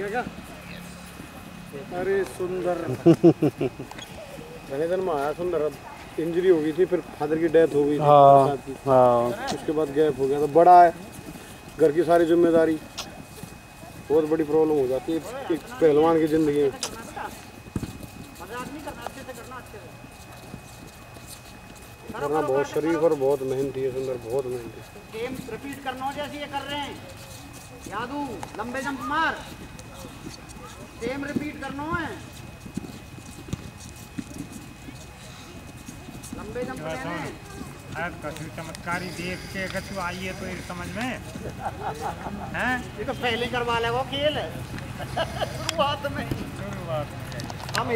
अरे सुंदर मैंने में आया सुंदर, इंजरी हो गई थी, फिर फादर की डेथ हो गई थी, उसके बाद गैप हो गया था। बड़ा है, घर की सारी जिम्मेदारी, बहुत बड़ी प्रॉब्लम हो जाती है एक पहलवान की जिंदगी में। करना बहुत शरीफ और बहुत मेहनती है सुंदर, बहुत मेहनती। गेम रिपीट करना जैसे ये कर रहे हैं, यादू लंबे जंप मार, गेम रिपीट करना है, लंबे जंप लेने। अब कभी चमत्कारी देख के अगर तू आई है तो ये समझ में हैं, ये तो पहले करवा लेगा खेल है शुरुआत में। हम